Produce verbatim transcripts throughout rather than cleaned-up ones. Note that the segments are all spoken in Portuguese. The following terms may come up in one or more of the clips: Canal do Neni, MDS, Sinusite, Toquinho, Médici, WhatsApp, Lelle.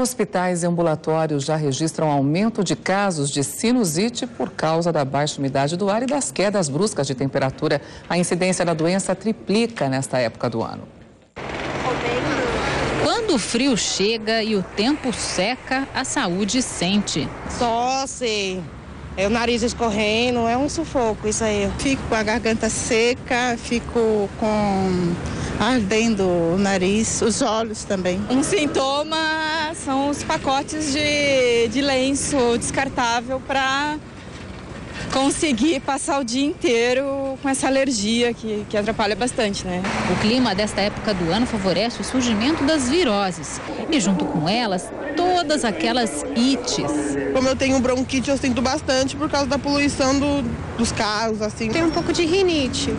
Hospitais e ambulatórios já registram aumento de casos de sinusite por causa da baixa umidade do ar e das quedas bruscas de temperatura. A incidência da doença triplica nesta época do ano. Quando o frio chega e o tempo seca, a saúde sente. Tosse, é o nariz escorrendo, é um sufoco isso aí. Fico com a garganta seca, fico com ardendo o nariz, os olhos também. Um sintoma são os pacotes de, de lenço descartável para conseguir passar o dia inteiro com essa alergia que, que atrapalha bastante, né? O clima desta época do ano favorece o surgimento das viroses e junto com elas, todas aquelas ites. Como eu tenho bronquite, eu sinto bastante por causa da poluição do, dos carros, assim. Tem um pouco de rinite,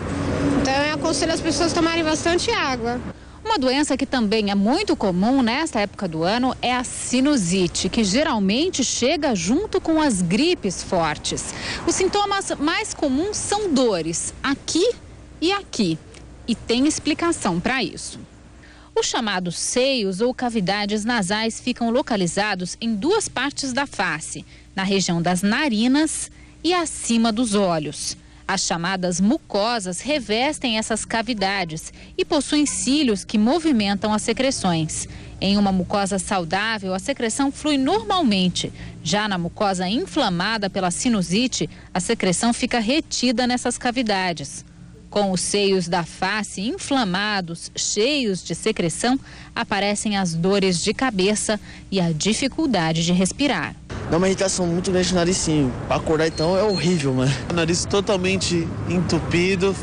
então eu aconselho as pessoas a tomarem bastante água. Uma doença que também é muito comum nesta época do ano é a sinusite, que geralmente chega junto com as gripes fortes. Os sintomas mais comuns são dores aqui e aqui, e tem explicação para isso. Os chamados seios ou cavidades nasais ficam localizados em duas partes da face, na região das narinas e acima dos olhos. As chamadas mucosas revestem essas cavidades e possuem cílios que movimentam as secreções. Em uma mucosa saudável, a secreção flui normalmente. Já na mucosa inflamada pela sinusite, a secreção fica retida nessas cavidades. Com os seios da face inflamados, cheios de secreção, aparecem as dores de cabeça e a dificuldade de respirar. Dá uma irritação muito grande no narizinho. Pra acordar, então, é horrível, mano. O nariz totalmente entupido,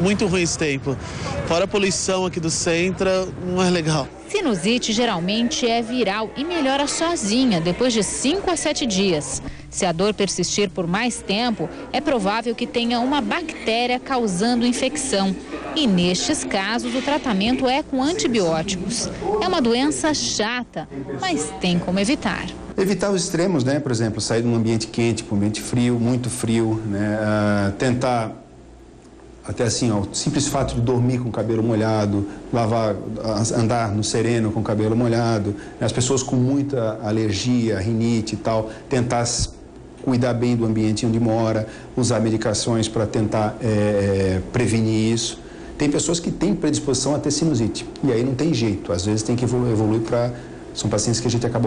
muito ruim esse tempo. Fora a poluição aqui do centro, não é legal. Sinusite geralmente é viral e melhora sozinha depois de cinco a sete dias. Se a dor persistir por mais tempo, é provável que tenha uma bactéria causando infecção. E nestes casos, o tratamento é com antibióticos. É uma doença chata, mas tem como evitar. Evitar os extremos, né? Por exemplo, sair de um ambiente quente para um ambiente frio, muito frio, né? Uh, tentar, até assim, ó, o simples fato de dormir com o cabelo molhado, lavar, andar no sereno com o cabelo molhado, né? As pessoas com muita alergia, rinite e tal, tentar cuidar bem do ambiente onde mora, usar medicações para tentar é, prevenir isso. Tem pessoas que têm predisposição a ter sinusite, e aí não tem jeito, às vezes tem que evoluir para... São pacientes que a gente acabou